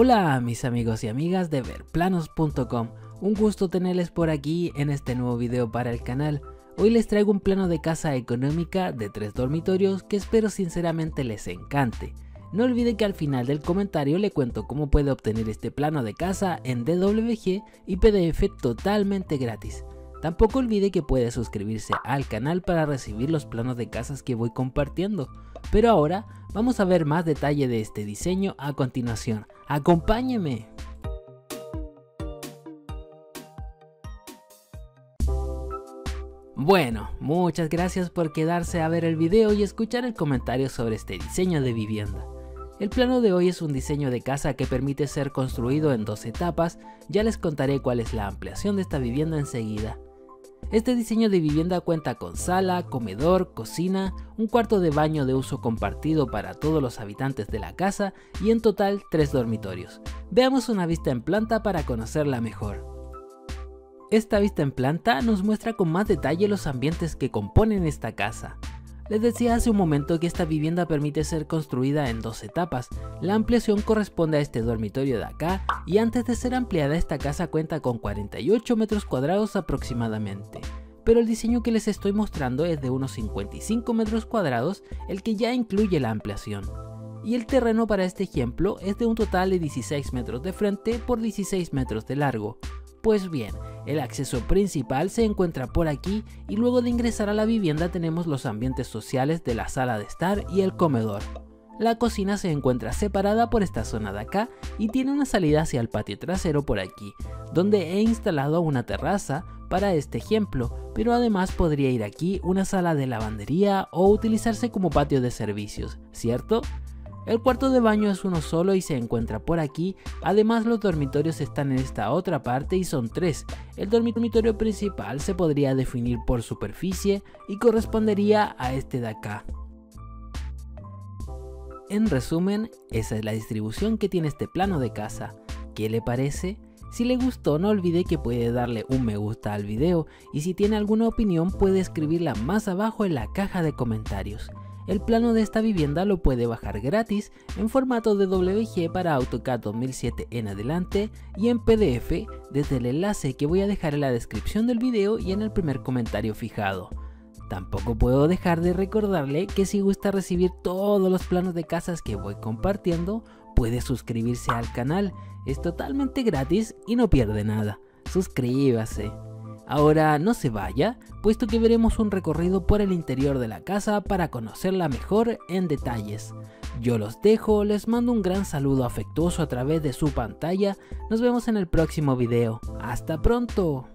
Hola mis amigos y amigas de verplanos.com, un gusto tenerles por aquí en este nuevo video para el canal. Hoy les traigo un plano de casa económica de 3 dormitorios que espero sinceramente les encante. No olvide que al final del comentario le cuento cómo puede obtener este plano de casa en DWG y PDF totalmente gratis. Tampoco olvide que puede suscribirse al canal para recibir los planos de casas que voy compartiendo. Pero ahora vamos a ver más detalle de este diseño a continuación. ¡Acompáñeme! Bueno, muchas gracias por quedarse a ver el video y escuchar el comentario sobre este diseño de vivienda. El plano de hoy es un diseño de casa que permite ser construido en 2 etapas, ya les contaré cuál es la ampliación de esta vivienda enseguida. Este diseño de vivienda cuenta con sala, comedor, cocina, un cuarto de baño de uso compartido para todos los habitantes de la casa y en total 3 dormitorios. Veamos una vista en planta para conocerla mejor. Esta vista en planta nos muestra con más detalle los ambientes que componen esta casa. Les decía hace un momento que esta vivienda permite ser construida en 2 etapas. La ampliación corresponde a este dormitorio de acá y antes de ser ampliada esta casa cuenta con 48 metros cuadrados aproximadamente. Pero el diseño que les estoy mostrando es de unos 55 metros cuadrados, el que ya incluye la ampliación. Y el terreno para este ejemplo es de un total de 16 metros de frente por 16 metros de largo. Pues bien, el acceso principal se encuentra por aquí y luego de ingresar a la vivienda tenemos los ambientes sociales de la sala de estar y el comedor. La cocina se encuentra separada por esta zona de acá y tiene una salida hacia el patio trasero por aquí, donde he instalado una terraza para este ejemplo, pero además podría ir aquí una sala de lavandería o utilizarse como patio de servicios, ¿cierto? El cuarto de baño es uno solo y se encuentra por aquí, además los dormitorios están en esta otra parte y son 3. El dormitorio principal se podría definir por superficie y correspondería a este de acá. En resumen, esa es la distribución que tiene este plano de casa. ¿Qué le parece? Si le gustó no olvide que puede darle un me gusta al video y si tiene alguna opinión puede escribirla más abajo en la caja de comentarios. El plano de esta vivienda lo puede bajar gratis en formato DWG para AutoCAD 2007 en adelante y en PDF desde el enlace que voy a dejar en la descripción del video y en el primer comentario fijado. Tampoco puedo dejar de recordarle que si gusta recibir todos los planos de casas que voy compartiendo, puede suscribirse al canal, es totalmente gratis y no pierde nada. Suscríbase. Ahora no se vaya, puesto que veremos un recorrido por el interior de la casa para conocerla mejor en detalles. Yo los dejo, les mando un gran saludo afectuoso a través de su pantalla, nos vemos en el próximo video. ¡Hasta pronto!